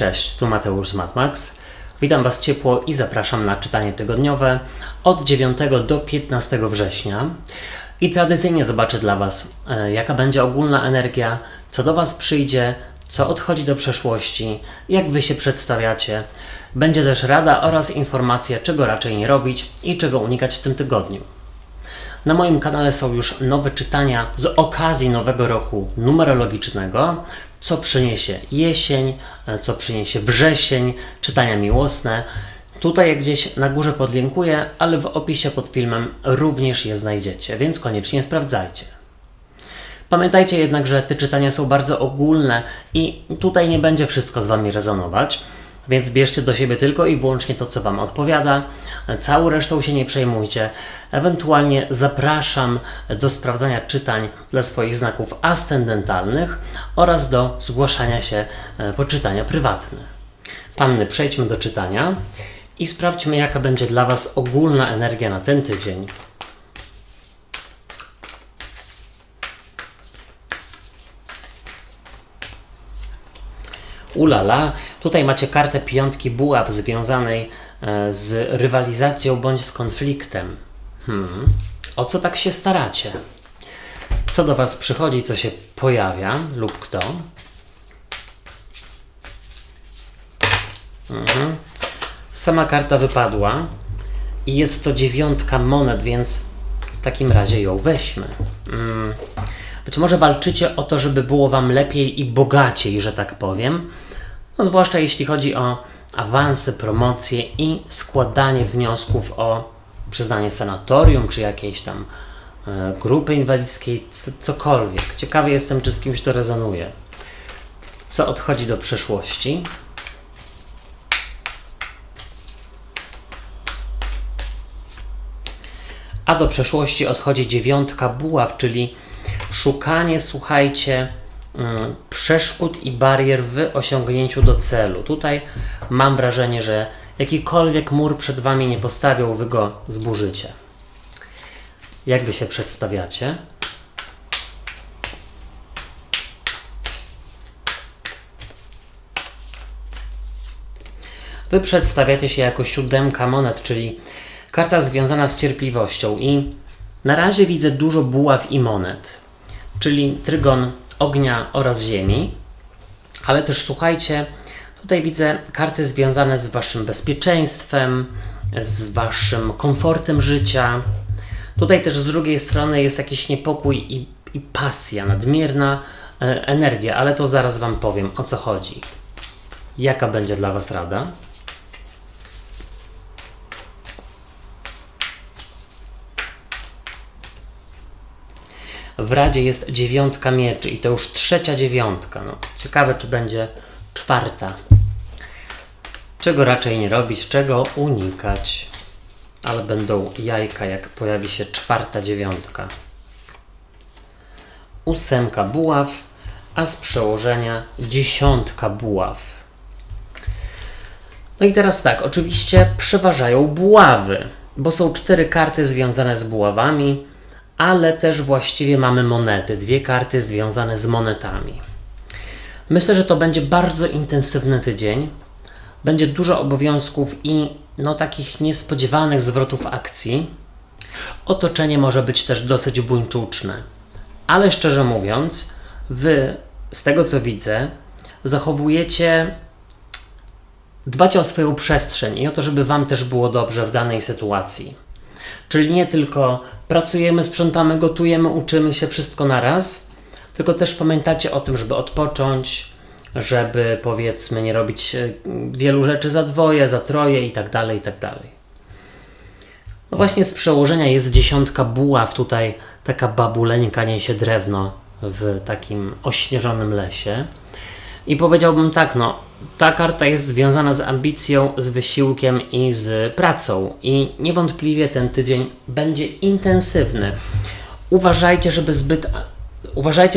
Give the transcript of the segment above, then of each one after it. Cześć, tu Mateusz z Matmax. Witam Was ciepło i zapraszam na czytanie tygodniowe od 9 do 15 września. I tradycyjnie zobaczę dla Was, jaka będzie ogólna energia, co do Was przyjdzie, co odchodzi do przeszłości, jak Wy się przedstawiacie. Będzie też rada oraz informacja, czego raczej nie robić i czego unikać w tym tygodniu. Na moim kanale są już nowe czytania z okazji nowego roku numerologicznego, co przyniesie jesień, co przyniesie wrzesień, czytania miłosne. Tutaj je gdzieś na górze podlinkuję, ale w opisie pod filmem również je znajdziecie, więc koniecznie sprawdzajcie. Pamiętajcie jednak, że te czytania są bardzo ogólne i tutaj nie będzie wszystko z Wami rezonować, więc bierzcie do siebie tylko i wyłącznie to, co Wam odpowiada. Całą resztą się nie przejmujcie. Ewentualnie zapraszam do sprawdzania czytań dla swoich znaków ascendentalnych oraz do zgłaszania się po czytania prywatne. Panny, przejdźmy do czytania i sprawdźmy, jaka będzie dla Was ogólna energia na ten tydzień. Ulala, tutaj macie kartę piątki buław związanej z rywalizacją bądź z konfliktem. O co tak się staracie? Co do Was przychodzi, co się pojawia lub kto? Sama karta wypadła i jest to dziewiątka monet, więc w takim razie ją weźmy. Być może walczycie o to, żeby było Wam lepiej i bogaciej, że tak powiem. No, zwłaszcza jeśli chodzi o awanse, promocje i składanie wniosków o przyznanie sanatorium, czy jakiejś tam grupy inwalidzkiej, cokolwiek. Ciekawy jestem, czy z kimś to rezonuje. Co odchodzi do przeszłości? A do przeszłości odchodzi dziewiątka buław, czyli szukanie, słuchajcie, przeszkód i barier w osiągnięciu do celu. Tutaj mam wrażenie, że jakikolwiek mur przed Wami nie postawią, Wy go zburzycie. Jak Wy się przedstawiacie? Wy przedstawiacie się jako siódemka monet, czyli karta związana z cierpliwością i na razie widzę dużo buław i monet, czyli trygon ognia oraz ziemi, ale też słuchajcie, tutaj widzę karty związane z Waszym bezpieczeństwem, z Waszym komfortem życia. Tutaj też z drugiej strony jest jakiś niepokój i pasja, nadmierna energia, ale to zaraz Wam powiem, o co chodzi. Jaka będzie dla Was rada? W radzie jest dziewiątka mieczy i to już trzecia dziewiątka. No, ciekawe, czy będzie czwarta. Czego raczej nie robić, czego unikać. Ale będą jajka, jak pojawi się czwarta dziewiątka. Ósemka buław, a z przełożenia dziesiątka buław. No i teraz tak, oczywiście przeważają buławy, bo są cztery karty związane z buławami, ale też właściwie mamy monety, dwie karty związane z monetami. Myślę, że to będzie bardzo intensywny tydzień. Będzie dużo obowiązków i takich niespodziewanych zwrotów akcji. Otoczenie może być też dosyć buńczuczne. Ale szczerze mówiąc, Wy, z tego co widzę, dbacie o swoją przestrzeń i o to, żeby Wam też było dobrze w danej sytuacji. Czyli nie tylko pracujemy, sprzątamy, gotujemy, uczymy się, wszystko naraz, tylko też pamiętacie o tym, żeby odpocząć, żeby powiedzmy nie robić wielu rzeczy za dwoje, za troje i tak dalej, i tak dalej. No właśnie z przełożenia jest dziesiątka buław, tutaj taka babuleńka niesie drewno w takim ośnieżonym lesie. I powiedziałbym tak, ta karta jest związana z ambicją, z wysiłkiem i z pracą. I niewątpliwie ten tydzień będzie intensywny. Uważajcie,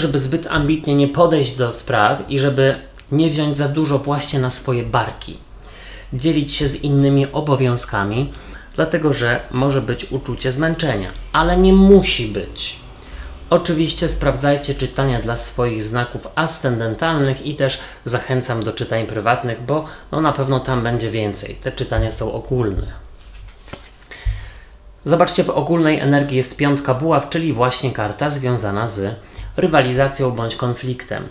żeby zbyt ambitnie nie podejść do spraw i żeby nie wziąć za dużo właśnie na swoje barki. Dzielić się z innymi obowiązkami, dlatego że może być uczucie zmęczenia, ale nie musi być. Oczywiście sprawdzajcie czytania dla swoich znaków ascendentalnych i też zachęcam do czytań prywatnych, bo no na pewno tam będzie więcej. Te czytania są ogólne. Zobaczcie, w ogólnej energii jest piątka buław, czyli właśnie karta związana z rywalizacją bądź konfliktem.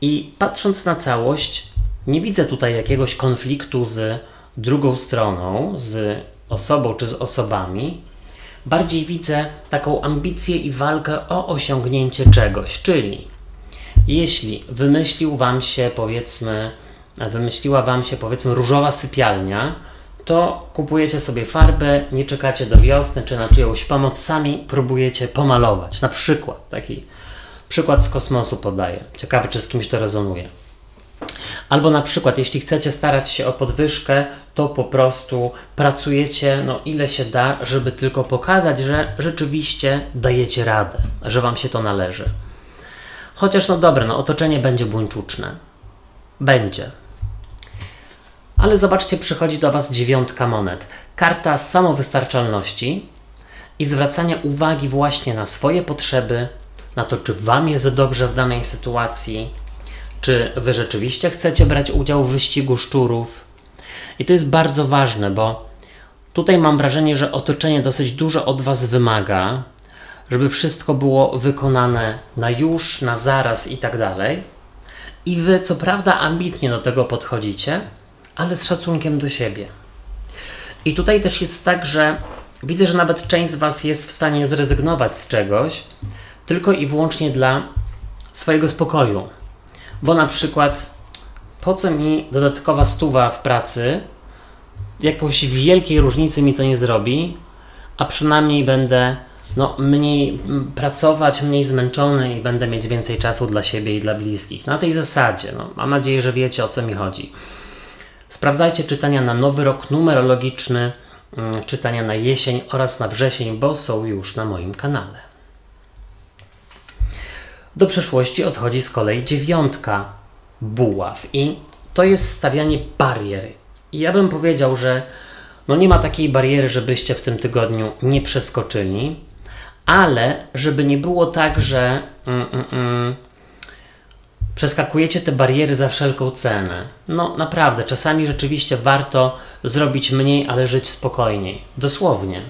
I patrząc na całość, nie widzę tutaj jakiegoś konfliktu z drugą stroną, z osobą czy z osobami. Bardziej widzę taką ambicję i walkę o osiągnięcie czegoś. Czyli jeśli wymyśliła Wam się powiedzmy różowa sypialnia, to kupujecie sobie farbę, nie czekacie do wiosny czy na czyjąś pomoc, sami próbujecie pomalować. Na przykład, taki przykład z kosmosu podaję. Ciekawe, czy z kimś to rezonuje. Albo na przykład, jeśli chcecie starać się o podwyżkę, to po prostu pracujecie no ile się da, żeby tylko pokazać, że rzeczywiście dajecie radę, że Wam się to należy. Chociaż no dobre, no otoczenie będzie buńczuczne. Będzie. Ale zobaczcie, przychodzi do Was dziewiątka monet. Karta samowystarczalności i zwracania uwagi właśnie na swoje potrzeby, na to, czy Wam jest dobrze w danej sytuacji, czy Wy rzeczywiście chcecie brać udział w wyścigu szczurów. I to jest bardzo ważne, bo tutaj mam wrażenie, że otoczenie dosyć dużo od Was wymaga, żeby wszystko było wykonane na już, na zaraz i tak dalej. I Wy co prawda ambitnie do tego podchodzicie, ale z szacunkiem do siebie. I tutaj też jest tak, że widzę, że nawet część z Was jest w stanie zrezygnować z czegoś tylko i wyłącznie dla swojego spokoju. Bo na przykład po co mi dodatkowa 100 w pracy, jakoś wielkiej różnicy mi to nie zrobi, a przynajmniej będę mniej pracować, mniej zmęczony i będę mieć więcej czasu dla siebie i dla bliskich. Na tej zasadzie, mam nadzieję, że wiecie, o co mi chodzi. Sprawdzajcie czytania na nowy rok numerologiczny, czytania na jesień oraz na wrzesień, bo są już na moim kanale. Do przeszłości odchodzi z kolei dziewiątka buław i to jest stawianie bariery. I ja bym powiedział, że nie ma takiej bariery, żebyście w tym tygodniu nie przeskoczyli, ale żeby nie było tak, że przeskakujecie te bariery za wszelką cenę. No naprawdę, czasami rzeczywiście warto zrobić mniej, ale żyć spokojniej. Dosłownie.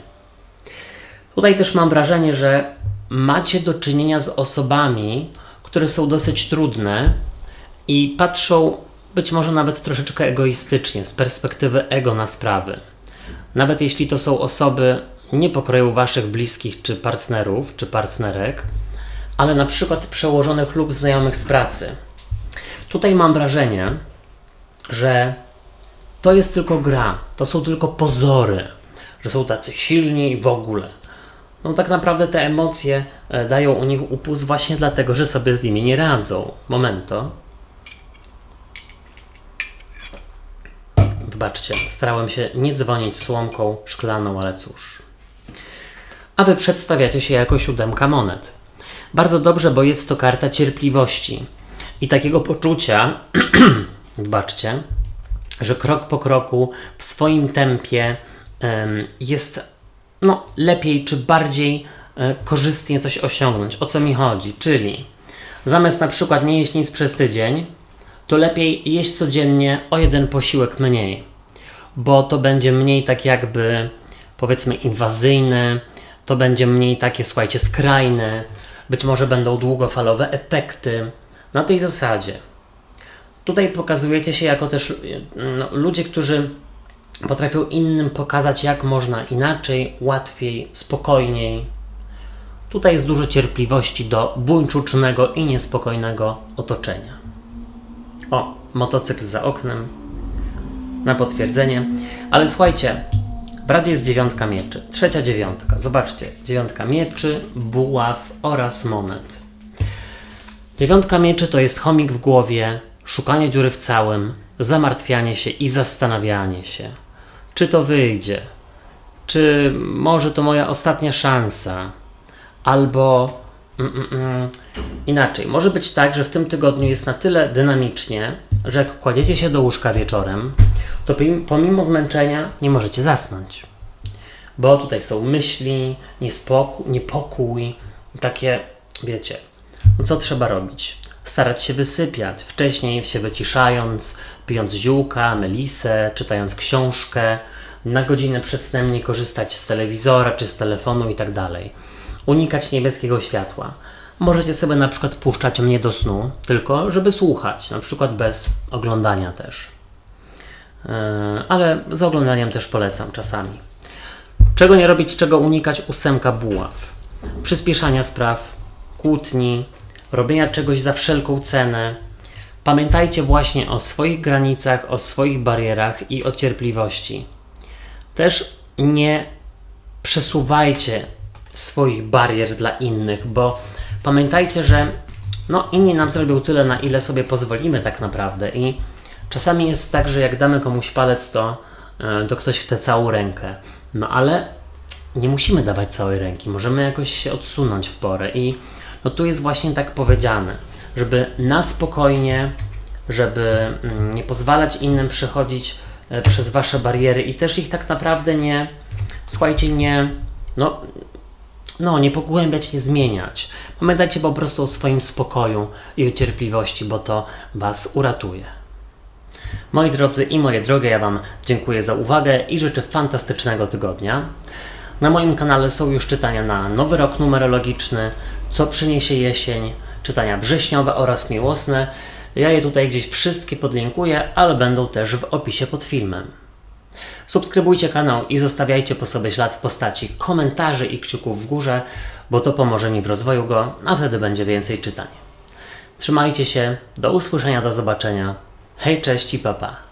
Tutaj też mam wrażenie, że macie do czynienia z osobami, które są dosyć trudne i patrzą być może nawet troszeczkę egoistycznie, z perspektywy ego na sprawy. Nawet jeśli to są osoby nie pokroju waszych bliskich czy partnerów, czy partnerek, ale na przykład przełożonych lub znajomych z pracy. Tutaj mam wrażenie, że to jest tylko gra, to są tylko pozory, że są tacy silni i w ogóle. No tak naprawdę te emocje dają u nich upust właśnie dlatego, że sobie z nimi nie radzą. Momento. Wybaczcie, starałem się nie dzwonić słomką szklaną, ale cóż. A Wy przedstawiacie się jako 7 monet. Bardzo dobrze, bo jest to karta cierpliwości i takiego poczucia, wybaczcie, że krok po kroku w swoim tempie jest lepiej czy bardziej korzystnie coś osiągnąć. O co mi chodzi? Czyli zamiast na przykład nie jeść nic przez tydzień, to lepiej jeść codziennie o 1 posiłek mniej, bo to będzie mniej tak jakby powiedzmy inwazyjne, to będzie mniej takie, słuchajcie, skrajne, być może będą długofalowe efekty. Na tej zasadzie. Tutaj pokazujecie się jako też ludzie, którzy potrafią innym pokazać, jak można inaczej, łatwiej, spokojniej. Tutaj jest dużo cierpliwości do buńczucznego i niespokojnego otoczenia. O, motocykl za oknem. Na potwierdzenie. Ale słuchajcie, w Radzie jest 9 mieczy. Trzecia 9. Zobaczcie. 9 mieczy, buław oraz monet. 9 mieczy to jest chomik w głowie, szukanie dziury w całym, zamartwianie się i zastanawianie się. Czy to wyjdzie? Czy może to moja ostatnia szansa? Albo inaczej. Może być tak, że w tym tygodniu jest na tyle dynamicznie, że jak kładziecie się do łóżka wieczorem, to pomimo zmęczenia nie możecie zasnąć. Bo tutaj są myśli, niepokój, takie, wiecie, co trzeba robić? Starać się wysypiać, wcześniej się wyciszając, pijąc ziółka, melisę, czytając książkę, na godzinę przed snem nie korzystać z telewizora czy z telefonu itd. Unikać niebieskiego światła. Możecie sobie na przykład puszczać mnie do snu, tylko żeby słuchać, na przykład bez oglądania też. Ale z oglądaniem też polecam czasami. Czego nie robić, czego unikać? 8 buław. Przyspieszania spraw, kłótni, robienia czegoś za wszelką cenę. Pamiętajcie właśnie o swoich granicach, o swoich barierach i o cierpliwości. Też nie przesuwajcie swoich barier dla innych, bo pamiętajcie, że no, inni nam zrobią tyle, na ile sobie pozwolimy tak naprawdę. I czasami jest tak, że jak damy komuś palec, to ktoś chce całą rękę. No ale nie musimy dawać całej ręki, możemy jakoś się odsunąć w porę. I no, tu jest właśnie tak powiedziane, żeby na spokojnie, żeby nie pozwalać innym przechodzić przez wasze bariery i też ich tak naprawdę nie, słuchajcie, nie pogłębiać, nie zmieniać. Pamiętajcie po prostu o swoim spokoju i o cierpliwości, bo to was uratuje. Moi drodzy i moje drogie, ja wam dziękuję za uwagę i życzę fantastycznego tygodnia. Na moim kanale są już czytania na Nowy Rok numerologiczny, co przyniesie jesień, czytania wrześniowe oraz miłosne. Ja je tutaj gdzieś wszystkie podlinkuję, ale będą też w opisie pod filmem. Subskrybujcie kanał i zostawiajcie po sobie ślad w postaci komentarzy i kciuków w górze, bo to pomoże mi w rozwoju go, a wtedy będzie więcej czytań. Trzymajcie się, do usłyszenia, do zobaczenia. Hej, cześć i pa pa.